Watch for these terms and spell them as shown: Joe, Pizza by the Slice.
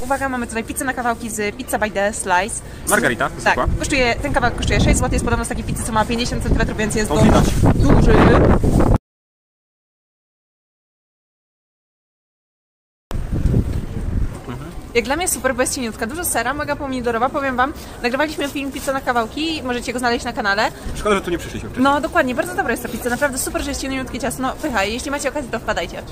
Uwaga, mamy tutaj pizzę na kawałki z Pizza by the Slice. Margarita, zwykła. Tak, ten kawałek kosztuje 6 zł, jest podobno z takiej pizzy, co ma 50 cm, więc jest duży. Jak dla mnie super, bo jest cieniutka, dużo sera, mega pomidorowa, powiem wam. Nagrywaliśmy film Pizza na kawałki, możecie go znaleźć na kanale. Szkoda, że tu nie przyszliśmy wcześniej. No dokładnie, bardzo dobra jest ta pizza, naprawdę super, że jest cieniutkie ciasto, no pychaj, jeśli macie okazję, to wpadajcie.